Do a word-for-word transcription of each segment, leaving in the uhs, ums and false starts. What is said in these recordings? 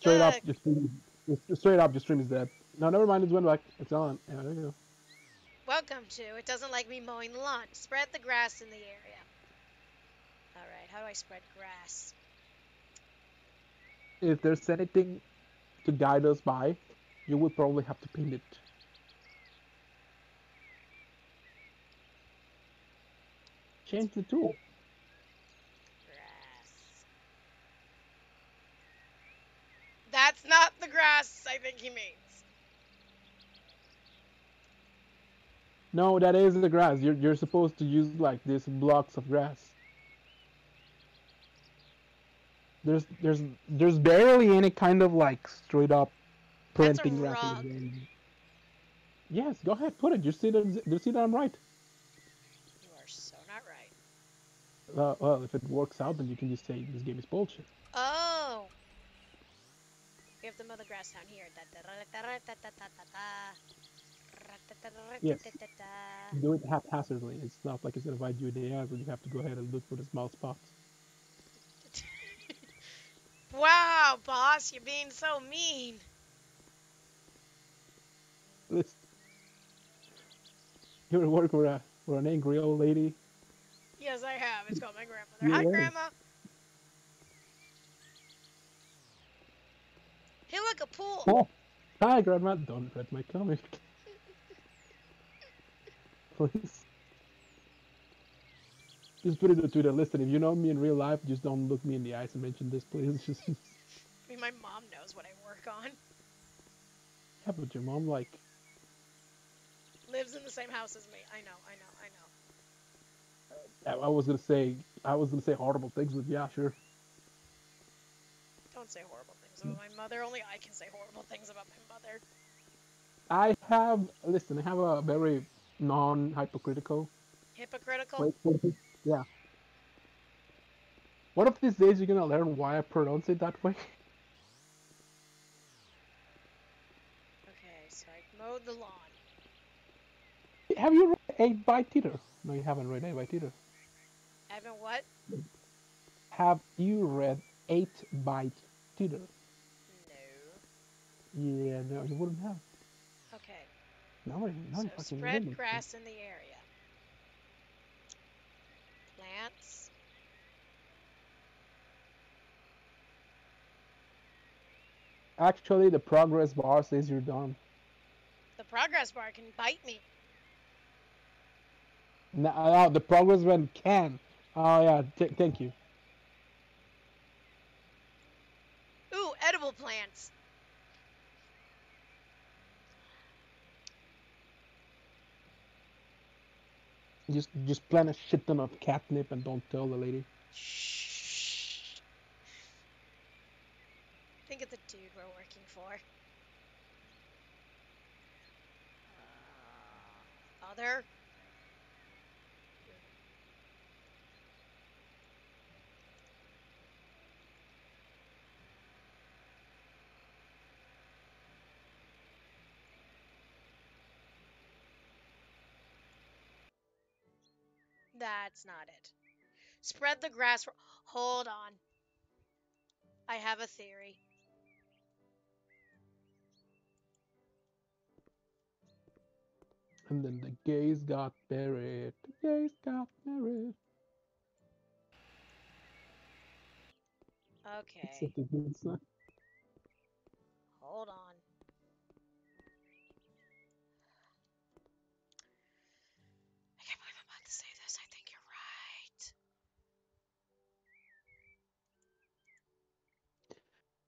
Straight up, your stream. Straight up, your stream is dead. No, never mind. It's went back. It's on. Yeah, there you go. Welcome to. It doesn't like me mowing the lawn. Spread the grass in the area. All right. How do I spread grass? If there's anything to guide us by, you would probably have to pin it. Change the tool. Grass. That's not the grass I think he means. No, that is the grass. You're, you're supposed to use like these blocks of grass. There's there's there's barely any kind of like straight up planting grass. Yes, go ahead, put it. You see that? You see that I'm right? You are so not right. Uh, well, if it works out, then you can just say this game is bullshit. Oh. We have the mother grass down here. Yes. Do it haphazardly. It's not like it's gonna invite you in the eyes, but you have to go ahead and look for the small spots. Wow, boss, you're being so mean. Listen, you ever work with a with an angry old lady? Yes, I have. It's called my grandmother. Hi, Grandma. Hey, look, a pool. Oh, hi, Grandma. Don't read my comic. Please. Just put it to Twitter. Listen, if you know me in real life, just don't look me in the eyes and mention this, please. Just... I mean, my mom knows what I work on. Yeah, but your mom, like... lives in the same house as me. I know, I know, I know. I, I was gonna say... I was gonna say horrible things, but yeah, sure. Don't say horrible things about my mother. Only I can say horrible things about my mother. I have... Listen, I have a very non-hypocritical... Hypocritical? Wait, yeah. One of these days you're gonna learn why I pronounce it that way. Okay, so I mowed the lawn. Have you read eight by Titer? No, you haven't read eight by Titer. I haven't what? Have you read eight by Titer? No. Yeah, no, you wouldn't have. Okay. Nobody, nobody so spread grass in the area. Plants. Actually, the progress bar says you're done. The progress bar can bite me. No, no the progress bar can. Oh, yeah, Th thank you. Ooh, edible plants. Just, just plant a shit ton of catnip and don't tell the lady. Shh. Think of the dude we're working for. Uh, other. That's not it. Spread the grass. Hold on. I have a theory. And then the gays got married. The gays got married. Okay. Hold on.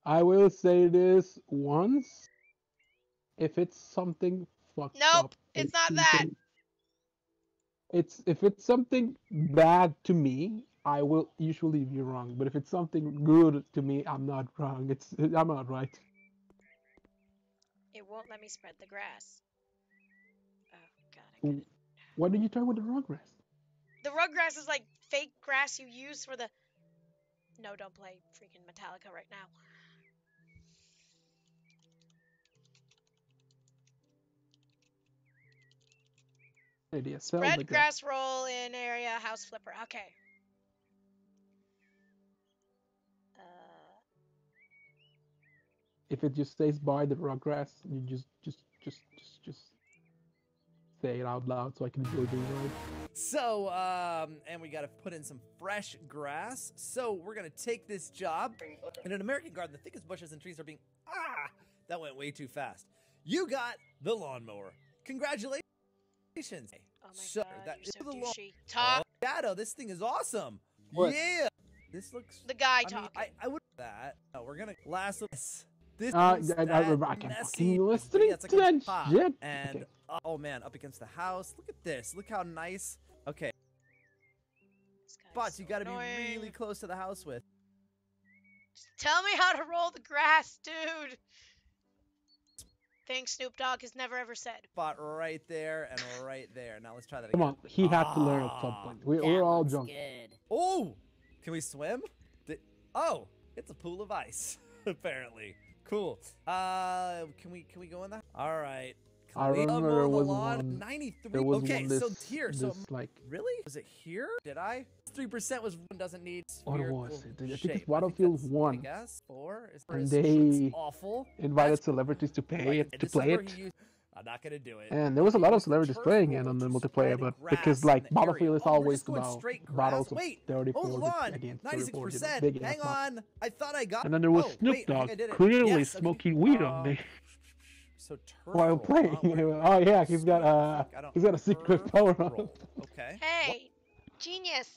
I will say this once. If it's something fucked nope, up. Nope, it's not that. It's if it's something bad to me, I will usually be wrong. But if it's something good to me, I'm not wrong. It's I'm not right. It won't let me spread the grass. Oh god, I got it. What did you try with the ruggrass? The ruggrass is like fake grass you use for the. No, don't play freaking Metallica right now. Idea. Spread grass roll in area house flipper. Okay. Uh, if it just stays by the progress, you just just just just just say it out loud so I can enjoy doing it. So um and we got to put in some fresh grass, so we're gonna take this job. In an American garden, the thickest bushes and trees are being ah that went way too fast. You got the lawnmower. Congratulations. Oh my so, god, that is so the douchey. Talk. Oh, Shadow, this thing is awesome. What? Yeah. This looks... The guy I talking. Mean, I, I would... That. No, we're gonna... Last... This is uh, I, I, I can messy. Listening that's like to that pop. Shit. And... Okay. Oh, man. Up against the house. Look at this. Look how nice. Okay. Spots so you gotta annoying. Be really close to the house with. Just tell me how to roll the grass, dude. Thing Snoop Dogg has never ever said. Spot right there and right there. Now let's try that again. Come on, he had oh, to learn at some point. We, we're all junk. Good. Oh, can we swim? Did, oh, it's a pool of ice apparently. Cool. Uh, can we can we go in that? All right. Can I remember there was one. ninety-three. There was okay, one this, so here. So this, like really, was it here? Did I? Three percent was one doesn't need. What was it? I think shape. It's Battlefield One. I guess four. Is and they awful. Invited that's celebrities to pay like, it to play it. Used, I'm not gonna do it. And there was a lot of celebrities playing it on the multiplayer, but because like Battlefield is oh, always about battles of thirty-four against ninety-six percent. Hang on, I thought I got. And then there was Snoop Dogg clearly smoking weed on me. So while playing, oh yeah, he's got uh, he's got a secret power on. Okay. Hey, genius.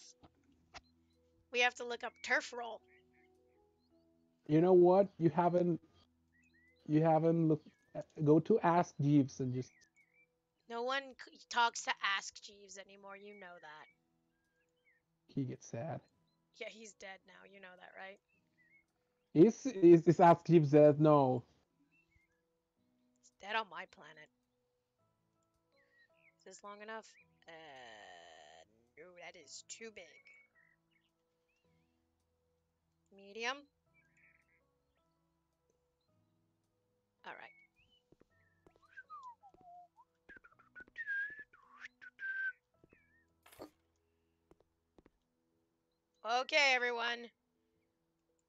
We have to look up turf roll. You know what? You haven't, you haven't looked. Go to Ask Jeeves and just. No one talks to Ask Jeeves anymore. You know that. He gets sad. Yeah, he's dead now. You know that, right? Is is, is Ask Jeeves dead? No. Dead on my planet. Is this long enough? Uh, no, that is too big. Medium. All right. Okay, everyone.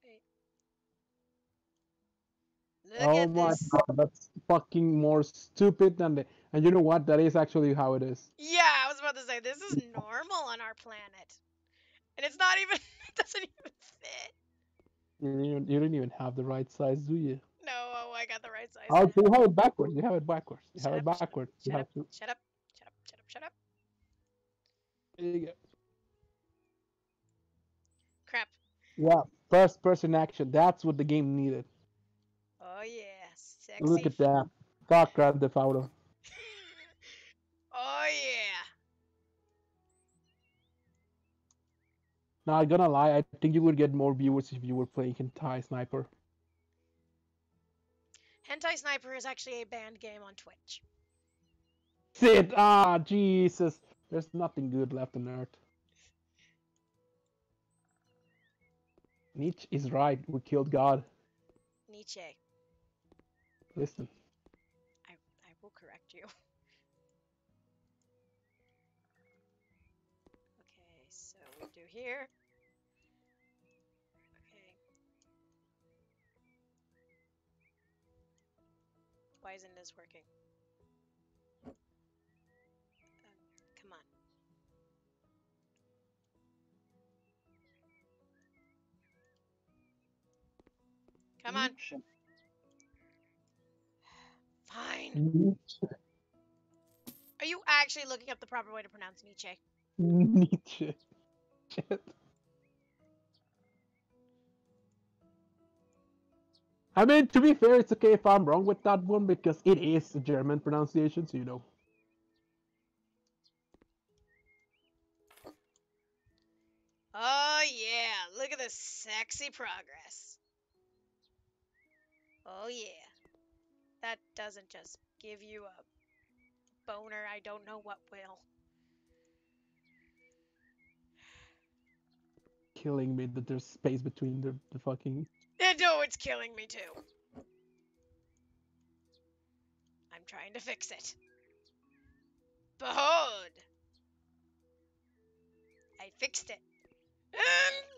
Wait. Look oh at my this. God, that's fucking more stupid than the. And you know what? That is actually how it is. Yeah, I was about to say this is normal on our planet, and it's not even. It doesn't even fit. You you don't even have the right size, do you? No, oh, I got the right size. Oh, you have it backwards. You have it backwards. You shut have up, it backwards. Shut, you up, have to... shut up! Shut up! Shut up! Shut up! There you go. Crap. Yeah, first person action. That's what the game needed. Oh yeah, sexy. Look at that. Fuck Grand Theft Auto. Oh yeah. Now I'm gonna lie, I think you would get more viewers if you were playing Hentai Sniper. Hentai Sniper is actually a banned game on Twitch. Sit! Ah, Jesus. There's nothing good left on Earth. Nietzsche is right. We killed God. Nietzsche. Listen. I I will correct you. Okay, so we do here. Okay. Why isn't this working? Um, come on. Come on. Fine. Are you actually looking up the proper way to pronounce Nietzsche? Nietzsche. Shit. I mean, to be fair, it's okay if I'm wrong with that one because it is a German pronunciation, so you know. Oh yeah, look at this sexy progress. Oh yeah, that doesn't just give you a boner, I don't know what will. Killing me that there's space between the, the fucking... Yeah, no, it's killing me too. I'm trying to fix it. Behold! I fixed it. Um...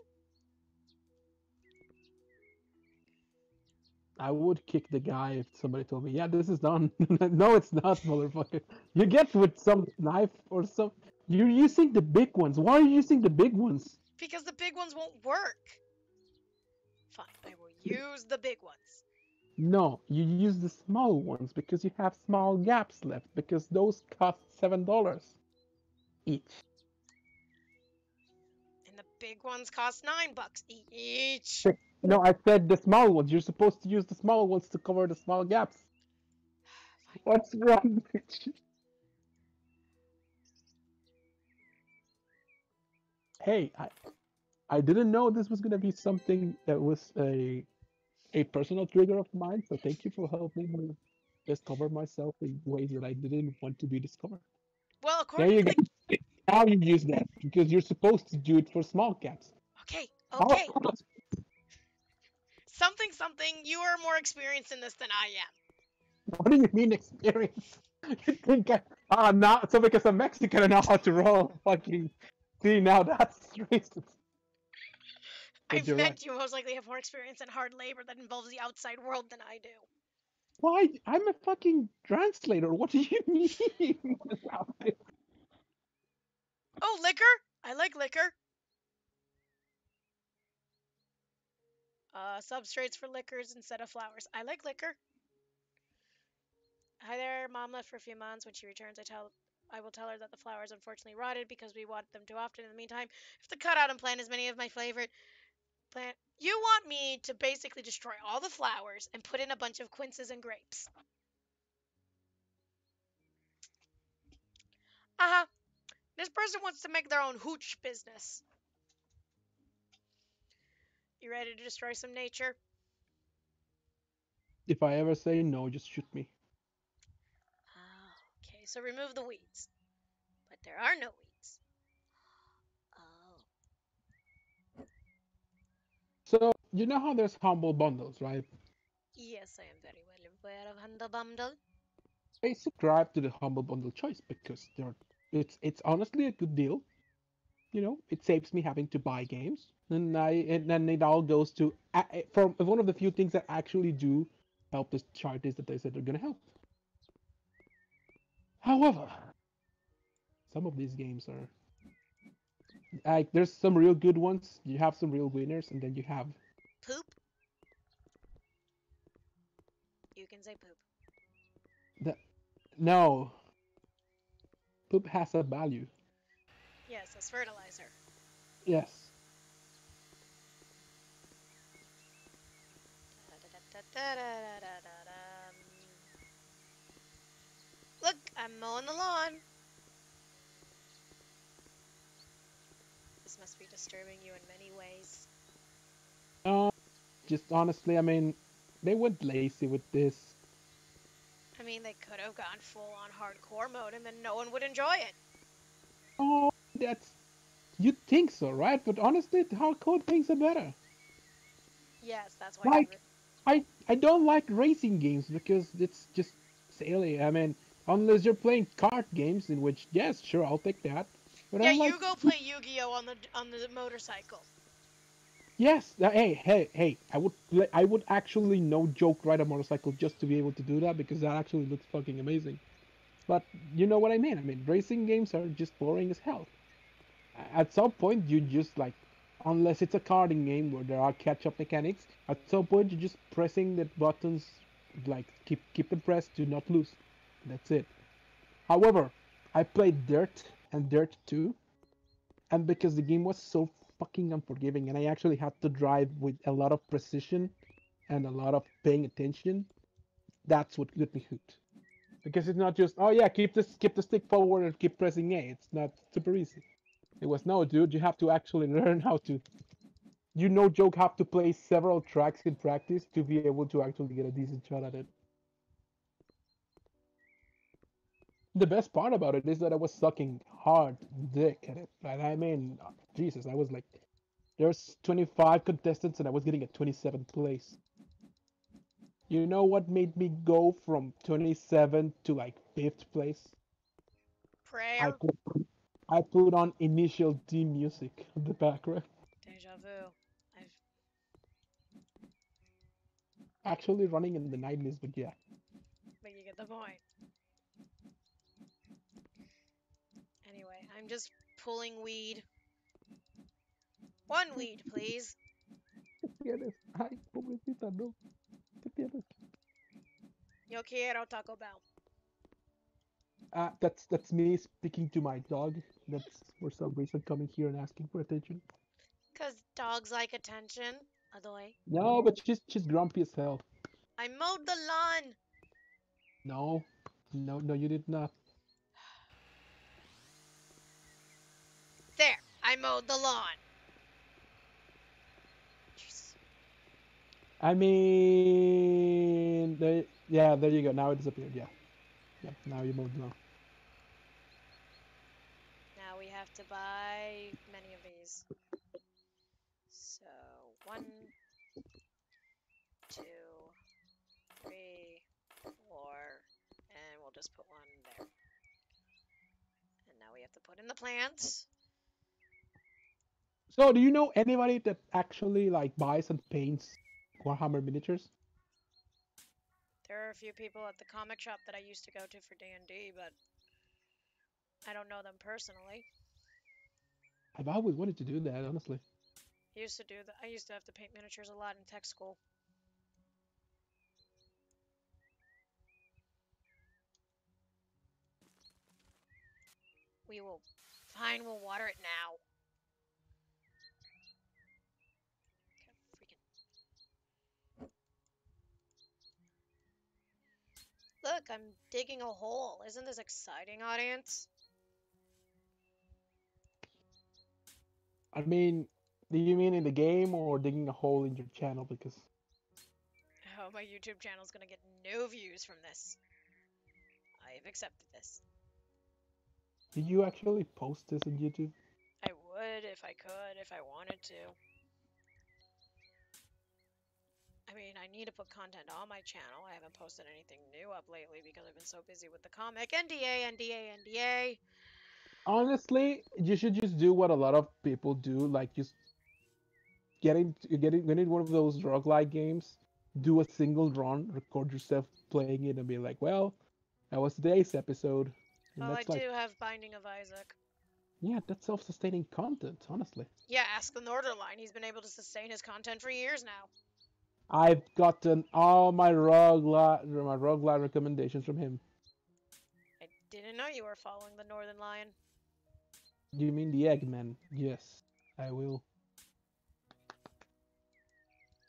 I would kick the guy if somebody told me, yeah, this is done. No, it's not, motherfucker. You get with some knife or some. You're using the big ones. Why are you using the big ones? Because the big ones won't work. Fine, I will use the big ones. No, you use the small ones because you have small gaps left, because those cost seven dollars each. And the big ones cost nine bucks each. No, I said the small ones. You're supposed to use the small ones to cover the small gaps. What's wrong with you? Hey, I, I didn't know this was going to be something that was a... a personal trigger of mine, so thank you for helping me discover myself in ways that I didn't want to be discovered. Well, according to the... Now you use that, because you're supposed to do it for small caps. Okay, okay. Oh. Something, something, you are more experienced in this than I am. What do you mean experienced? You think I... Ah, uh, now, so because I'm Mexican, I know how to roll fucking... See, now that's racist. I bet right. You most likely have more experience in hard labor that involves the outside world than I do. Why? I'm a fucking translator. What do you mean? Oh, liquor? I like liquor. Uh, substrates for liquors instead of flowers. I like liquor. Hi there. Mom left for a few months. When she returns, I tell... I will tell her that the flowers unfortunately rotted because we want them too often. In the meantime, I have to cut out and plant as many of my favorite... Plant. You want me to basically destroy all the flowers and put in a bunch of quinces and grapes. Uh-huh. This person wants to make their own hooch business. You ready to destroy some nature? If I ever say no, just shoot me. Ah, okay, so remove the weeds. But there are no weeds. So, you know how there's Humble Bundles, right? Yes, I am very well aware of Humble Bundle. I subscribe to the Humble Bundle choice because they're, it's it's honestly a good deal. You know, it saves me having to buy games. And I and then it all goes to... Uh, from one of the few things that actually do help the charities that they said they're going to help. However, some of these games are... Like, there's some real good ones, you have some real winners, and then you have... Poop? You can say poop. The... No. Poop has a value. Yes, as fertilizer. Yes. Look, I'm mowing the lawn. This must be disturbing you in many ways. No, just honestly, I mean, they went lazy with this. I mean, they could have gone full-on hardcore mode and then no one would enjoy it. Oh, that's... You'd think so, right? But honestly, hardcore things are better. Yes, that's why... Like, I, I don't like racing games because it's just silly. I mean, unless you're playing card games in which, yes, sure, I'll take that. But yeah, like, you go play Yu-Gi-Oh on the on the motorcycle. Yes, hey, hey, hey! I would play, I would actually no joke ride a motorcycle just to be able to do that because that actually looks fucking amazing. But you know what I mean? I mean, racing games are just boring as hell. At some point, you just like, unless it's a karting game where there are catch-up mechanics, at some point you're just pressing the buttons, like keep keep them pressed to not lose. That's it. However, I played Dirt. And Dirt two, and because the game was so fucking unforgiving and I actually had to drive with a lot of precision and a lot of paying attention, that's what got me hooked. Because it's not just, oh yeah, keep this keep the stick forward and keep pressing A. It's not super easy. It was, no dude, you have to actually learn how to, you no joke have to play several tracks in practice to be able to actually get a decent shot at it. The best part about it is that I was sucking hard dick at it. And I mean, Jesus, I was like, there's twenty-five contestants and I was getting a twenty-seventh place. You know what made me go from twenty-seven to like fifth place? Prayer. I put, I put on Initial D music in the background. Déjà vu. I've... actually running in the nineties, but yeah. But you get the point. Anyway, I'm just pulling weed. One weed, please. Ay, pobrecita, no. ¿Qué tienes? Yo quiero Taco Bell. Uh, that's that's me speaking to my dog. That's for some reason coming here and asking for attention. Cause dogs like attention. Adoy. No, but she's she's grumpy as hell. I mowed the lawn. No, no, no, you did not. There, I mowed the lawn. Jeez. I mean, there, yeah, there you go. Now it disappeared. Yeah. Yep, now you move now. Now we have to buy many of these. So, one, two, three, four, and we'll just put one there. And now we have to put in the plants. So, do you know anybody that actually, like, buys and paints Warhammer miniatures? There are a few people at the comic shop that I used to go to for D and D, but I don't know them personally. I've always wanted to do that, honestly. I used to do that. I used to have to paint miniatures a lot in tech school. We will... Fine, we'll water it now. Look, I'm digging a hole. Isn't this exciting, audience? I mean, do you mean in the game or digging a hole in your channel? Because... Oh, my YouTube channel's gonna get no views from this. I've accepted this. Did you actually post this on YouTube? I would if I could, if I wanted to. I mean, I need to put content on my channel. I haven't posted anything new up lately because I've been so busy with the comic. N D A, N D A, N D A. Honestly, you should just do what a lot of people do. Like, just get into, get into one of those roguelike games, do a single run, record yourself playing it, and be like, well, that was today's episode. And well, that's I like... do have Binding of Isaac. Yeah, that's self-sustaining content, honestly. Yeah, ask the Northern Lion. He's been able to sustain his content for years now. I've gotten all my roguelite my roguelite recommendations from him. I didn't know you were following the Northern Lion. You mean the Eggman? Yes, I will.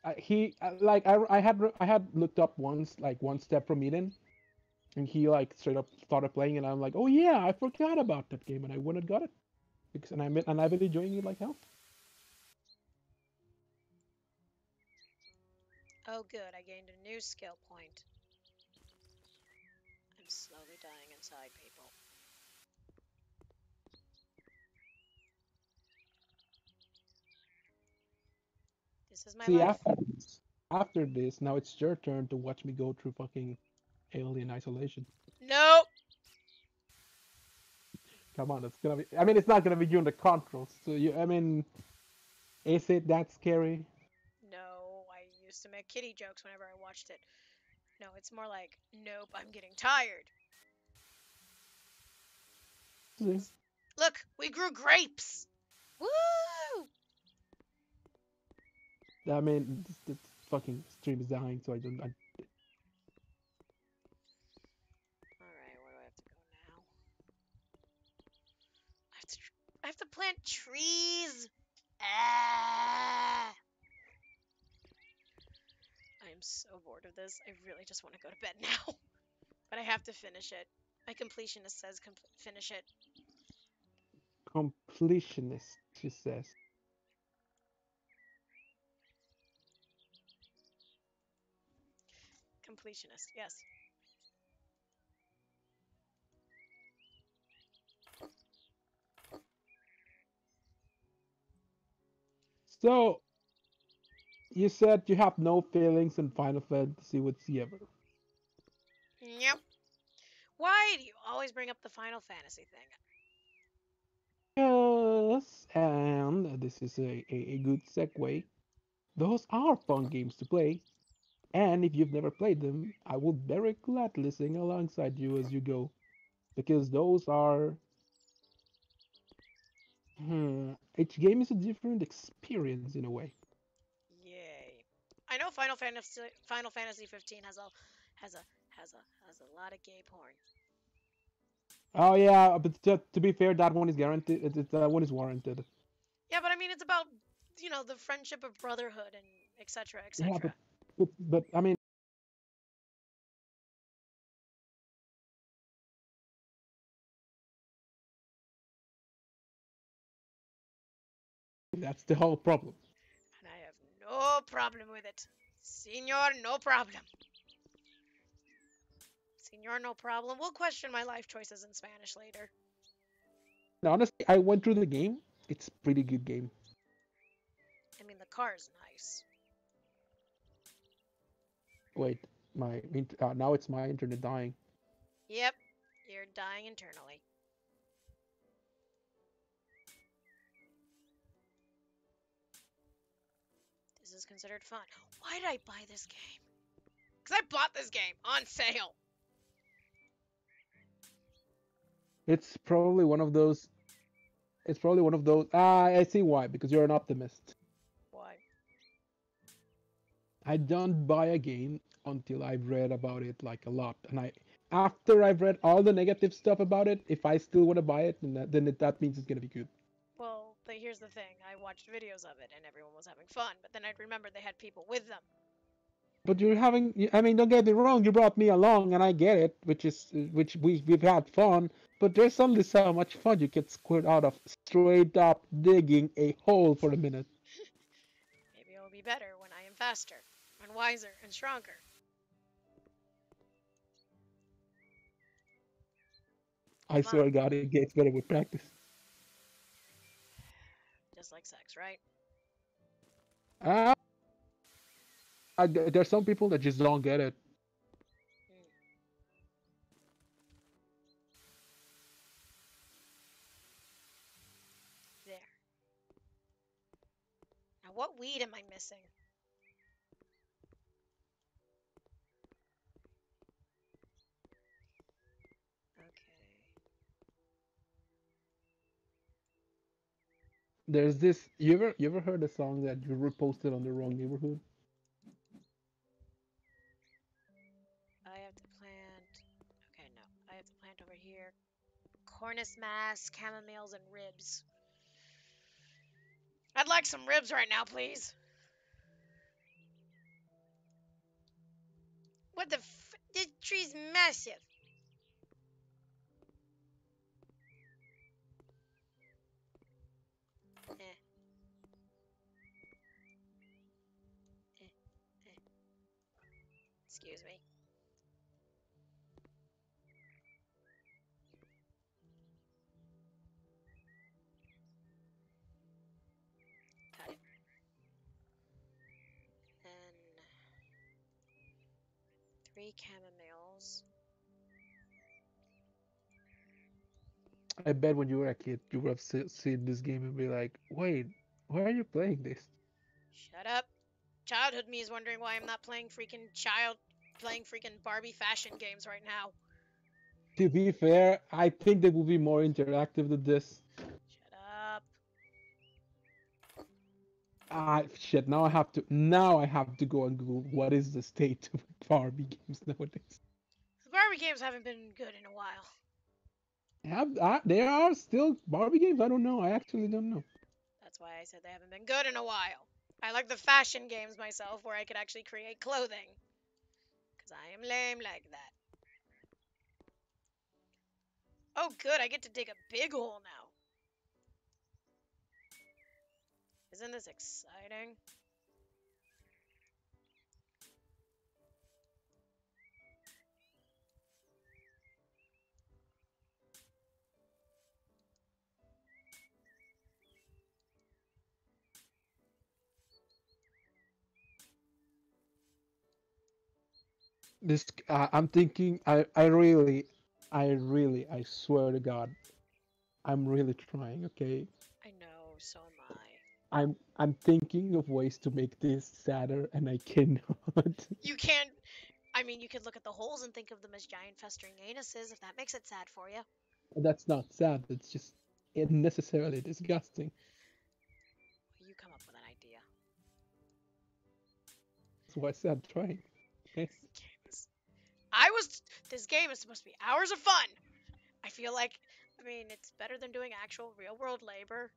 I, he I, like I I had I had looked up once like One Step from Eden, and he like straight up started playing, and I'm like, oh yeah, I forgot about that game, and I wouldn't got it, because and I and I've been enjoying it like hell. Oh good, I gained a new skill point. I'm slowly dying inside, people. This is my See, life. After, after this, now it's your turn to watch me go through fucking Alien Isolation. Nope! Come on, it's gonna be... I mean, it's not gonna be you in the controls, so you... I mean... Is it that scary? Used to make kitty jokes whenever I watched it. No, it's more like, nope, I'm getting tired. Mm-hmm. Look, we grew grapes! Woo! I mean, this, this fucking stream is dying, so I don't... I... Alright, where do I have to go now? I have to, I have to plant trees! Ah! I'm so bored of this. I really just want to go to bed now. But I have to finish it. My completionist says com finish it. Completionist, she says. Completionist, yes. So... You said you have no feelings in Final Fantasy whatsoever. Yep. Why do you always bring up the Final Fantasy thing? Yes, and this is a, a, a good segue. Those are fun games to play. And if you've never played them, I will very gladly sing alongside you as you go, because those are... Hmm. Each game is a different experience in a way. Yay! I know Final Fantasy Final Fantasy fifteen has a has a has a has a lot of gay porn. Oh yeah, but to, to be fair, that one is guaranteed. That uh, one is warranted. Yeah, but I mean, it's about, you know, the friendship of brotherhood and et cetera et cetera. Yeah, but, but but I mean. That's the whole problem. And I have no problem with it. Senor, no problem. Senor, no problem. We'll question my life choices in Spanish later. Now, honestly, I went through the game. It's a pretty good game. I mean, the car is nice. Wait, my uh, now it's my internet dying. Yep, you're dying internally. Is considered fun. Why did I buy this game? Because I bought this game on sale. It's probably one of those. It's probably one of those. Ah, I see why. Because you're an optimist. Why? I don't buy a game until I've read about it like a lot, and I after I've read all the negative stuff about it, if I still want to buy it, then that, then it, that means it's gonna be good. But here's the thing, I watched videos of it and everyone was having fun, but then I'd remember they had people with them. But you're having, I mean, don't get me wrong, you brought me along and I get it, which is, which we, we've had fun, but there's only so much fun you can squirt out of straight up digging a hole for a minute. Maybe it'll be better when I am faster, and wiser, and stronger. I Come swear on. God, it gets better with practice. Just like sex, right? Uh, I, there's some people that just don't get it. Mm. There. Now, what weed am I missing? There's this. You ever you ever heard a song that you reposted on the wrong neighborhood? I have to plant. Okay, no. I have to plant over here. Cornus mas, chamomiles, and ribs. I'd like some ribs right now, please. What the? F this tree's massive. Excuse me. Cut it. Then three chamomiles. I bet when you were a kid, you would have seen this game and be like, "Wait, why are you playing this?" Shut up. Childhood me is wondering why I'm not playing freaking child. Playing freaking Barbie fashion games right now. To be fair, I think they will be more interactive than this. Shut up. Ah, shit! Now I have to. Now I have to go and Google what is the state of Barbie games nowadays. The Barbie games haven't been good in a while. Have uh, there are still Barbie games? I don't know. I actually don't know. That's why I said they haven't been good in a while. I like the fashion games myself, where I could actually create clothing. I am lame like that. Oh good, I get to dig a big hole now. Isn't this exciting? This uh, I'm thinking. I I really, I really, I swear to God, I'm really trying. Okay. I know. So am I. I'm I'm thinking of ways to make this sadder, and I cannot. You can't. I mean, you could look at the holes and think of them as giant festering anuses, if that makes it sad for you. That's not sad. It's just unnecessarily disgusting. You come up with an idea. That's why I said trying. Okay. I was. This game is supposed to be hours of fun. I feel like. I mean, it's better than doing actual real-world labor.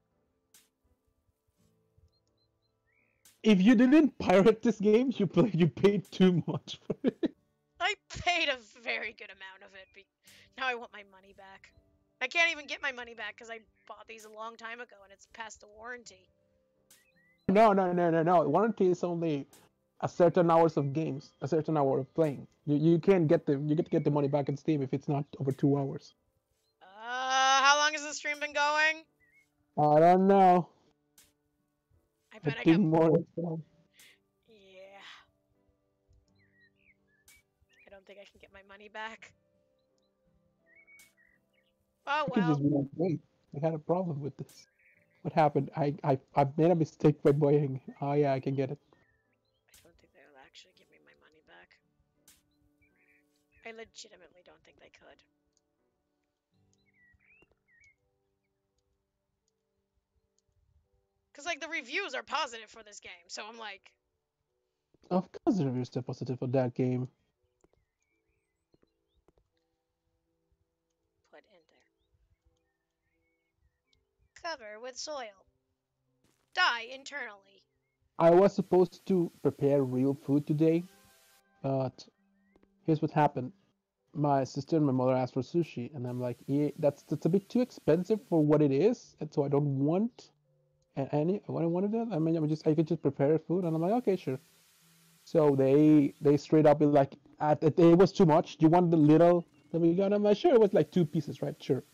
If you didn't pirate this game, you play, you paid too much for it. I paid a very good amount of it. Be now I want my money back. I can't even get my money back because I bought these a long time ago and it's past the warranty. No, no, no, no, no. Warranty is only a certain hours of games, a certain hour of playing. You you can't get the you get to get the money back in Steam if it's not over two hours. Uh, how long has this stream been going? I don't know. I bet I, I got more. Yeah. I don't think I can get my money back. Oh well. Just like, wait, I had a problem with this. What happened? I I I made a mistake by buying. Oh yeah, I can get it. I don't think they will actually give me my money back. I legitimately don't think they could. Because, like, the reviews are positive for this game, so I'm like... Of course the reviews are positive for that game. Put in there. Cover with soil. Die internally. I was supposed to prepare real food today, but here's what happened. My sister and my mother asked for sushi, and I'm like, yeah, that's, that's a bit too expensive for what it is, and so I don't want... And any, what I wanted that, I mean, I mean, just I could just prepare food, and I'm like, okay, sure. So they they straight up like, at, it was too much. Do you want the little? Then we got. I'm like, sure. It was like two pieces, right? Sure. It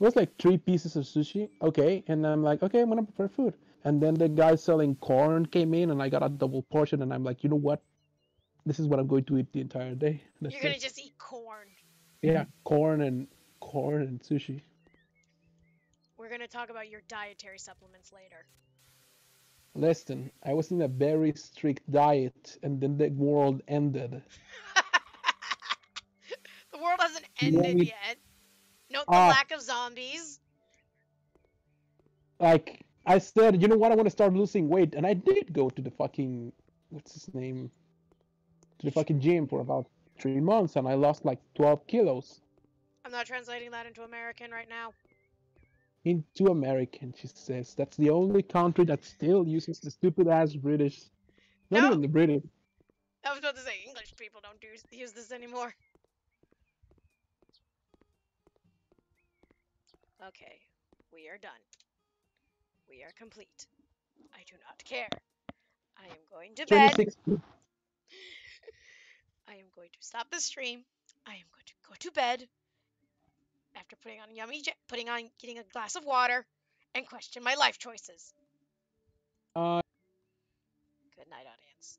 was like three pieces of sushi. Okay, and I'm like, okay, I'm gonna prepare food. And then the guy selling corn came in, and I got a double portion, and I'm like, you know what? This is what I'm going to eat the entire day. That's You're gonna it. just eat corn. Yeah, corn and corn and sushi. We're going to talk about your dietary supplements later. Listen, I was in a very strict diet, and then the world ended. The world hasn't ended we... yet. Note the uh, lack of zombies. Like, I said, you know what, I want to start losing weight, and I did go to the fucking, what's his name, to the fucking gym for about three months, and I lost like twelve kilos. I'm not translating that into American right now. Into American, she says. That's the only country that still uses the stupid-ass British. Not no. even the British. I was about to say, English people don't do, use this anymore. Okay, we are done. We are complete. I do not care. I am going to bed. I am going to stop the stream. I am going to go to bed. After putting on yummy, putting on getting a glass of water, and question my life choices. Uh, Good night, audience.